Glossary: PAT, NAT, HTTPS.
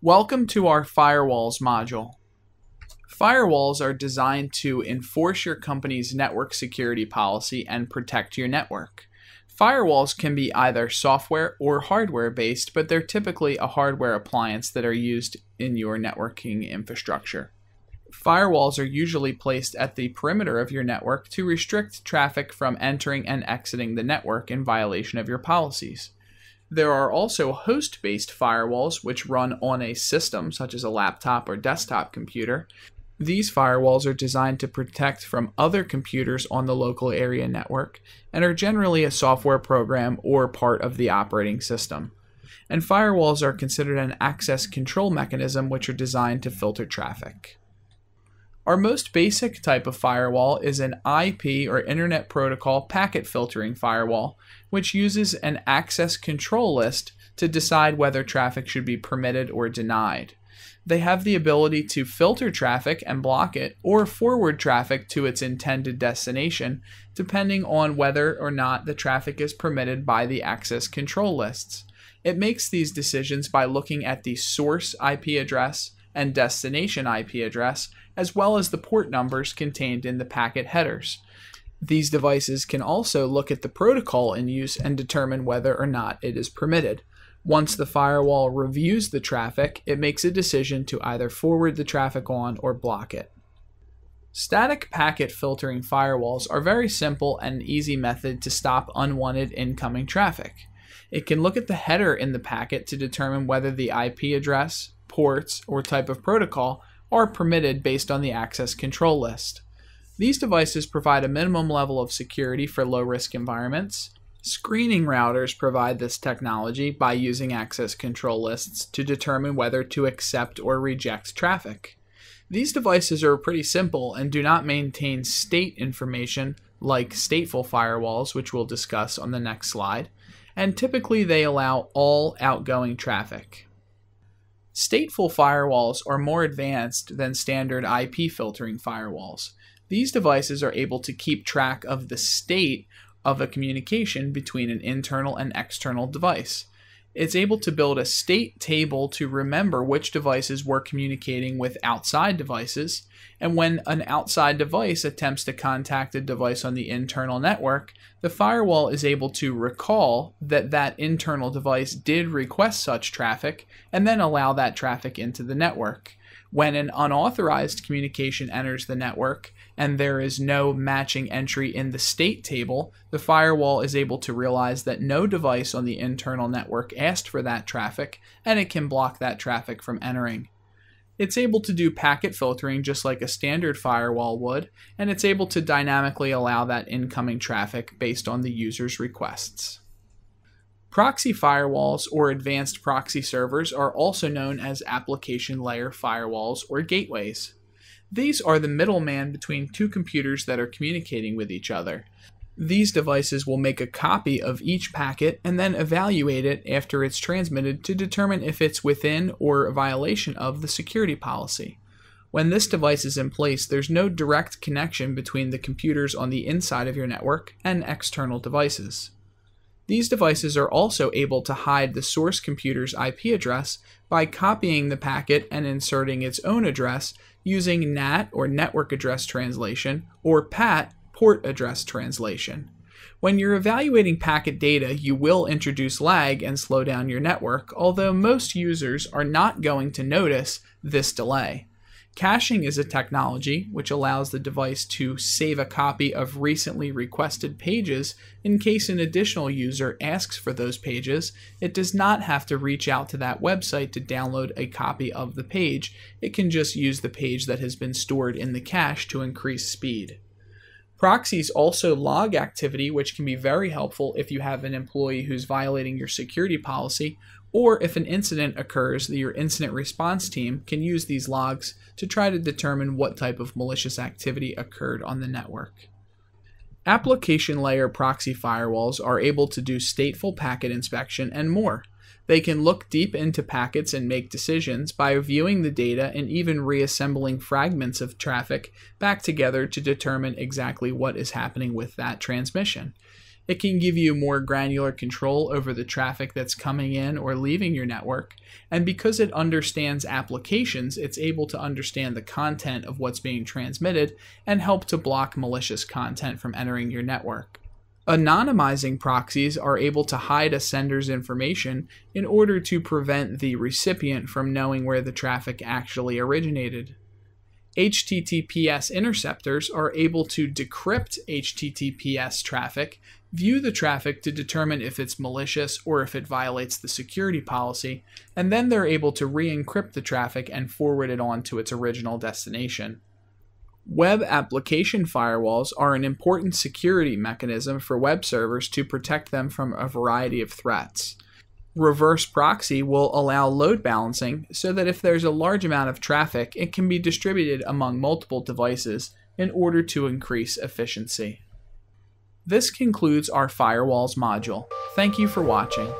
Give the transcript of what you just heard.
Welcome to our Firewalls module. Firewalls are designed to enforce your company's network security policy and protect your network. Firewalls can be either software or hardware based, but they're typically a hardware appliance that are used in your networking infrastructure. Firewalls are usually placed at the perimeter of your network to restrict traffic from entering and exiting the network in violation of your policies. There are also host-based firewalls which run on a system, such as a laptop or desktop computer. These firewalls are designed to protect from other computers on the local area network and are generally a software program or part of the operating system. And firewalls are considered an access control mechanism which are designed to filter traffic. Our most basic type of firewall is an IP or Internet Protocol packet filtering firewall, which uses an access control list to decide whether traffic should be permitted or denied. They have the ability to filter traffic and block it, or forward traffic to its intended destination, depending on whether or not the traffic is permitted by the access control lists. It makes these decisions by looking at the source IP address and destination IP address, as well as the port numbers contained in the packet headers. These devices can also look at the protocol in use and determine whether or not it is permitted. Once the firewall reviews the traffic, it makes a decision to either forward the traffic on or block it. Static packet filtering firewalls are very simple and easy method to stop unwanted incoming traffic. It can look at the header in the packet to determine whether the IP address, ports, or type of protocol are permitted based on the access control list. These devices provide a minimum level of security for low-risk environments. Screening routers provide this technology by using access control lists to determine whether to accept or reject traffic. These devices are pretty simple and do not maintain state information like stateful firewalls, which we'll discuss on the next slide, and typically they allow all outgoing traffic. Stateful firewalls are more advanced than standard IP filtering firewalls. These devices are able to keep track of the state of a communication between an internal and external device. It's able to build a state table to remember which devices were communicating with outside devices, and when an outside device attempts to contact a device on the internal network, the firewall is able to recall that that internal device did request such traffic and then allow that traffic into the network. When an unauthorized communication enters the network and there is no matching entry in the state table, the firewall is able to realize that no device on the internal network asked for that traffic, and it can block that traffic from entering. It's able to do packet filtering just like a standard firewall would, and it's able to dynamically allow that incoming traffic based on the user's requests. Proxy firewalls or advanced proxy servers are also known as application layer firewalls or gateways. These are the middleman between two computers that are communicating with each other. These devices will make a copy of each packet and then evaluate it after it's transmitted to determine if it's within or a violation of the security policy. When this device is in place, there's no direct connection between the computers on the inside of your network and external devices. These devices are also able to hide the source computer's IP address by copying the packet and inserting its own address using NAT or network address translation or PAT port address translation. When you're evaluating packet data, you will introduce lag and slow down your network, although most users are not going to notice this delay. Caching is a technology which allows the device to save a copy of recently requested pages in case an additional user asks for those pages. It does not have to reach out to that website to download a copy of the page. It can just use the page that has been stored in the cache to increase speed. Proxies also log activity, which can be very helpful if you have an employee who's violating your security policy, or if an incident occurs, your incident response team can use these logs to try to determine what type of malicious activity occurred on the network. Application layer proxy firewalls are able to do stateful packet inspection and more. They can look deep into packets and make decisions by viewing the data and even reassembling fragments of traffic back together to determine exactly what is happening with that transmission. It can give you more granular control over the traffic that's coming in or leaving your network. And because it understands applications, it's able to understand the content of what's being transmitted and help to block malicious content from entering your network. Anonymizing proxies are able to hide a sender's information in order to prevent the recipient from knowing where the traffic actually originated. HTTPS interceptors are able to decrypt HTTPS traffic, view the traffic to determine if it's malicious or if it violates the security policy, and then they're able to re-encrypt the traffic and forward it on to its original destination. Web application firewalls are an important security mechanism for web servers to protect them from a variety of threats. Reverse proxy will allow load balancing so that if there's a large amount of traffic, it can be distributed among multiple devices in order to increase efficiency. This concludes our firewalls module. Thank you for watching.